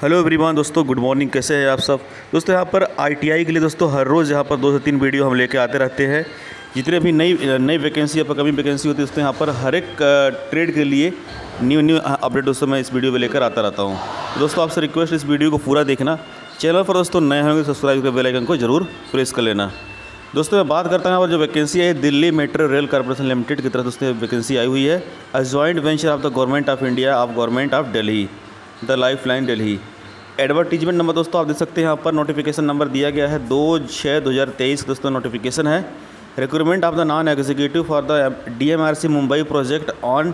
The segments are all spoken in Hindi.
हेलो एवरीवन दोस्तों, गुड मॉर्निंग। कैसे हैं आप सब दोस्तों। यहाँ पर आईटीआई के लिए दोस्तों हर रोज़ यहाँ पर 2 से 3 वीडियो हम लेके आते रहते हैं। जितने भी नई वैकेंसी या पर कभी वैकेंसी होती है दोस्तों, यहाँ पर हर एक ट्रेड के लिए न्यू अपडेट दोस्तों मैं इस वीडियो में लेकर आता रहता हूँ। दोस्तों आपसे रिक्वेस्ट, इस वीडियो को पूरा देखना। चैनल पर दोस्तों नए होंगे सब्सक्राइब कर बेल आइकन को जरूर प्रेस कर लेना। दोस्तों मैं बात करता हूँ और जो वैकेंसी है Delhi metro rail corporation limited की तरफ दोस्तों वैकेंसी आई हुई है। A joint venture of the government of India of government of Delhi, the life line Delhi. Advertisement number दोस्तों आप देख सकते हैं, यहाँ पर नोटिफिकेशन नंबर दिया गया है 2/6/2023 दोस्तों नोटिफिकेशन है। Recruitment of the non executive for the DMRC Mumbai project on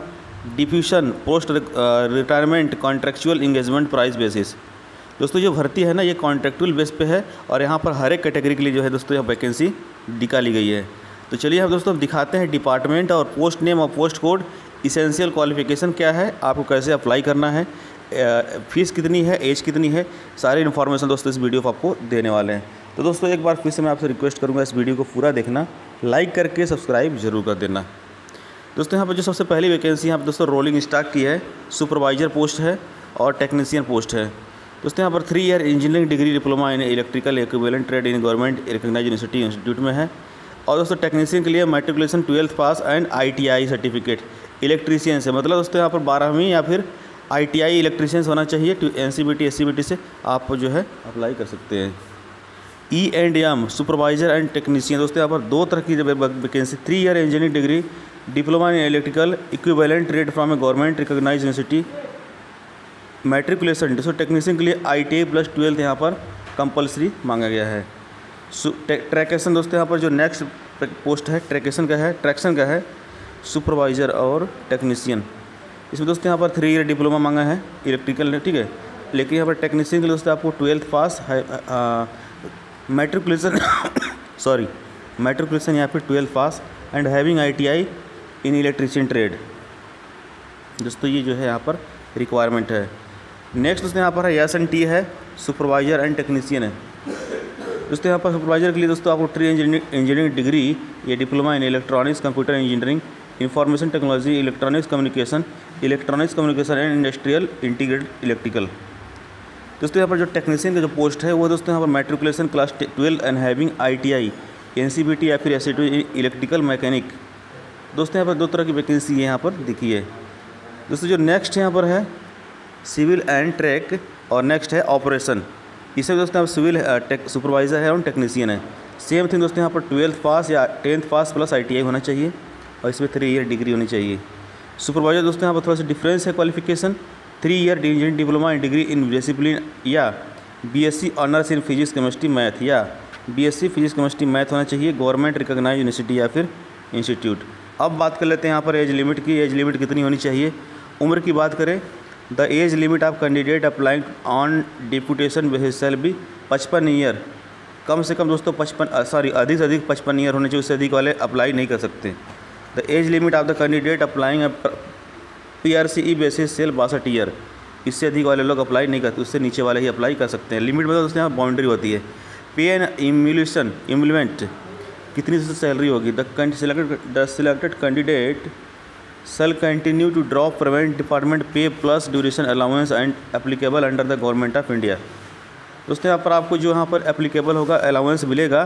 deputation post retirement contractual engagement price basis. दोस्तों जो भर्ती है ना, ये कॉन्ट्रैक्चुअल बेस पे है और यहाँ पर हर एक कैटेगरी के लिए जो है दोस्तों यहाँ वैकेंसी निकाली गई है। तो चलिए हम दोस्तों दिखाते हैं डिपार्टमेंट और पोस्ट नेम और पोस्ट कोड, इसेंशियल क्वालिफिकेशन क्या है, आपको कैसे अप्लाई करना है, फीस कितनी है, एज कितनी है, सारी इन्फॉर्मेशन दोस्तों इस वीडियो को आपको देने वाले हैं। तो दोस्तों एक बार फिर से मैं आपसे रिक्वेस्ट करूँगा, इस वीडियो को पूरा देखना, लाइक करके सब्सक्राइब जरूर कर देना। दोस्तों यहाँ पर जो सबसे पहली वैकेंसी यहाँ पर दोस्तों रोलिंग स्टॉक की है, सुपरवाइज़र पोस्ट है और टेक्नीशियन पोस्ट है। दोस्तों यहाँ पर 3 year engineering degree diploma in electrical equivalent trade in government recognise university institute में है। और दोस्तों टेक्नीशियन के लिए matriculation 12th pass and ITI certificate electrician से, मतलब दोस्तों यहाँ पर 12वीं या फिर ITI इलेक्ट्रीशियन होना चाहिए। NCBT से आप जो है अप्लाई कर सकते हैं। E&M सुपरवाइज़र एंड टेक्नीशियन, दोस्तों यहाँ पर 2 तरह की vacancy. 3 year engineering degree diploma in electrical equivalent trade from a government recognise university, matriculation. दोस्तों टेक्नीशियन के लिए ITI प्लस 12th यहाँ पर कंपलसरी मांगा गया है। ट्रैकेशन दोस्तों यहाँ पर जो नेक्स्ट पोस्ट है ट्रैक्शन का है सुपरवाइज़र और टेक्नीशियन। इसमें दोस्तों यहाँ पर 3 ईयर डिप्लोमा मांगा है इलेक्ट्रिकल ने, ठीक है। लेकिन यहाँ पर टेक्नीशियन के लिए दोस्तों आपको 12th पास है, मैट्रिकुलेशन यहाँ पर 12th pass and having ITI in electrician trade. दोस्तों ये जो है यहाँ पर रिक्वायरमेंट है। नेक्स्ट दोस्तों यहाँ पर है SNT है, सुपरवाइज़र एंड टेक्नीशियन है। दोस्तों यहाँ पर सुपरवाइज़र के लिए दोस्तों आपको 3 इंजीनियरिंग डिग्री या diploma in electronics computer engineering information technology electronics communication and industrial integrated electrical. दोस्तों यहाँ पर जो टेक्नीशियन का जो पोस्ट है वो दोस्तों यहाँ पर matriculation class 12 and having ITI NCBT या फिर SNT इलेक्ट्रिकल मैकेनिक। दोस्तों यहाँ पर 2 तरह की वैकेंसी यहाँ पर दिखी है। दोस्तों जो नेक्स्ट यहाँ पर है सिविल एंड ट्रैक और नेक्स्ट है ऑपरेशन। इसमें दोस्तों आप सिविल सुपरवाइज़र है और टेक्नीशियन है। सेम थिंग दोस्तों यहाँ पर 12th पास या 10th पास प्लस ITI होना चाहिए और इसमें 3 ईयर डिग्री होनी चाहिए। सुपरवाइज़र दोस्तों यहाँ पर थोड़ा सा डिफरेंस है qualification, 3 year engineering diploma in degree in discipline या BSc honours in physics chemistry math या BSc फिजिक्स केमिस्ट्री मैथ होना चाहिए, गवर्नमेंट रिकॉग्नाइज यूनिवर्सिटी या फिर इंस्टीट्यूट। अब बात कर लेते हैं यहाँ पर एज लिमिट की, एज लिमिट कितनी होनी चाहिए। उम्र की बात करें, the age limit of candidate applying on deputation basis shall be 55 year. कम से कम दोस्तों अधिक से अधिक 55 ईयर होने चाहिए, उससे अधिक वाले अप्लाई नहीं कर सकते। The age limit of the candidate applying PRCE basis shall 62 year, इससे अधिक वाले लोग अप्लाई नहीं करते, उससे नीचे वाले ही अप्लाई कर सकते हैं। लिमिट में दोस्तों यहाँ बाउंड्री होती है। पे एंड इम्प्लीमेंट कितनी सैलरी होगी, the selected candidate shall continue to draw private department pay plus duration allowance and applicable under the government of India। दोस्तों यहाँ पर आपको जो यहाँ पर applicable होगा allowance मिलेगा,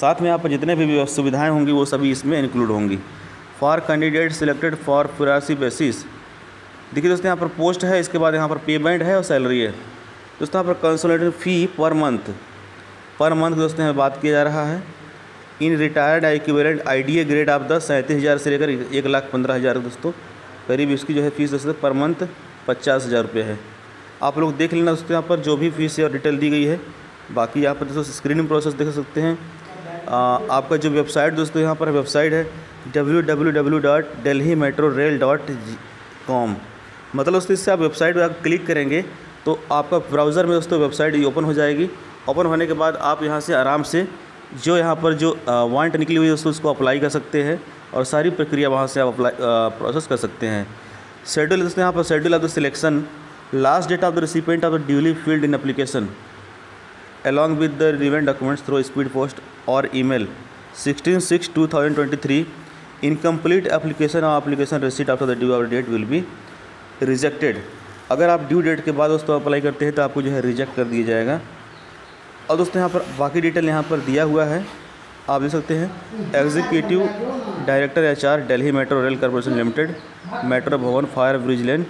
साथ में यहाँ पर जितने भी सुविधाएं होंगी वो सभी इसमें include होंगी। for candidate selected for PRC basis, देखिए दोस्तों यहाँ पर post है, इसके बाद यहाँ पर payment है और salary है। दोस्तों यहाँ पर consolidation fee per month दोस्तों यहाँ बात किया जा रहा है। इन रिटायर्ड इक्विवेलेंट IDA ग्रेड आप 37,000 से लेकर 1,15,000 दोस्तों करीब इसकी जो है फीस दोस्तों पर मंथ 50,000 रुपये है। आप लोग देख लेना दोस्तों यहाँ पर जो भी फीस और डिटेल दी गई है। बाकी यहाँ पर दोस्तों स्क्रीनिंग प्रोसेस देख सकते हैं। आपका जो वेबसाइट दोस्तों यहाँ पर वेबसाइट है www.delhimetrorail.com, मतलब दोस्तों इससे आप वेबसाइट पर आप क्लिक करेंगे तो आपका ब्राउज़र में दोस्तों वेबसाइट ओपन हो जाएगी। ओपन होने के बाद आप यहाँ से आराम से जो यहाँ पर जो वांट निकली हुई है दोस्तों उसको अप्लाई कर सकते हैं और सारी प्रक्रिया वहाँ से आप अप्लाई प्रोसेस कर सकते हैं। शेड्यूल दोस्तों यहाँ पर schedule of the selection, last date of the recipient of the duly filled in application along with the relevant documents through speed post और ईमेल 16/6/2023। इनकम्प्लीट एप्लीकेशन और application receipt after the due date will be rejected. अगर आप ड्यू डेट के बाद दोस्तों अप्लाई करते हैं तो आपको जो है रिजेक्ट कर दिया जाएगा। और दोस्तों यहाँ पर बाकी डिटेल यहाँ पर दिया हुआ है, आप देख सकते हैं। Executive director HR Delhi metro rail corporation limited, metro Bhawan, fire bridge lane,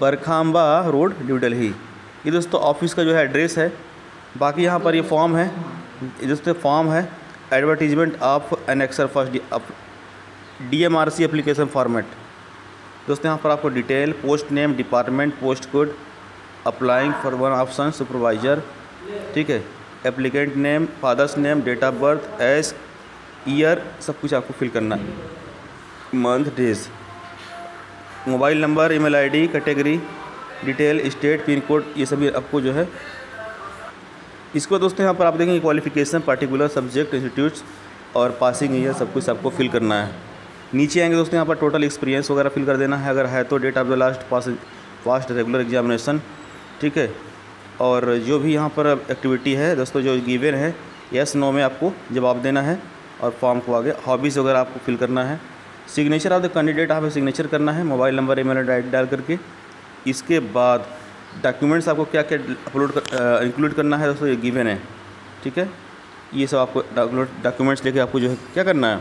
Barakhamba road, new Delhi. ये दोस्तों ऑफिस का जो है एड्रेस है। बाकी यहाँ पर ये फॉर्म है, दोस्तों फॉर्म है advertisement of annexure first DMRC application format. दोस्तों यहाँ पर आपको detail, post name, department, post code, applying for one option supervisor, ठीक है, applicant name, father's name, date of birth, age, year, सब कुछ आपको फिल करना है, month, days, mobile number, email ID, category, detail, state, pin code, ये सभी आपको जो है इसको दोस्तों यहाँ पर आप देखेंगे क्वालिफिकेशन, पार्टिकुलर सब्जेक्ट, इंस्टीट्यूट्स और पासिंग ईयर, सब कुछ आपको फिल करना है। नीचे आएंगे दोस्तों यहाँ पर टोटल एक्सपीरियंस वगैरह फिल कर देना है, अगर है तो date of the last past regular examination, ठीक है। और जो भी यहाँ पर एक्टिविटी है दोस्तों जो गिवन है, यस नो में आपको जवाब देना है। और फॉर्म को आगे हॉबीज़ वगैरह आपको फिल करना है। सिग्नेचर ऑफ द कैंडिडेट आपको सिग्नेचर करना है, मोबाइल नंबर, ईमेल आईडी डाल करके। इसके बाद डॉक्यूमेंट्स आपको क्या क्या अपलोड इंक्लूड करना है दोस्तों ये गिवन है, ठीक है। ये सब आपको डॉक्यूमेंट्स लेके आपको जो है क्या करना है,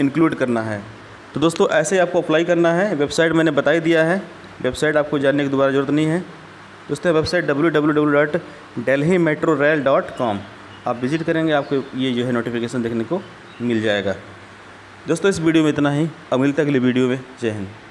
इंक्लूड करना है। तो दोस्तों ऐसे ही आपको अप्लाई करना है। वेबसाइट मैंने बता ही दिया है, वेबसाइट आपको जानने की दोबारा ज़रूरत नहीं है दोस्तों। वेबसाइट www.delhimetrorail.com आप विजिट करेंगे, आपको ये जो है नोटिफिकेशन देखने को मिल जाएगा। दोस्तों इस वीडियो में इतना ही, अब मिलते हैं अगली वीडियो में। जय हिंद।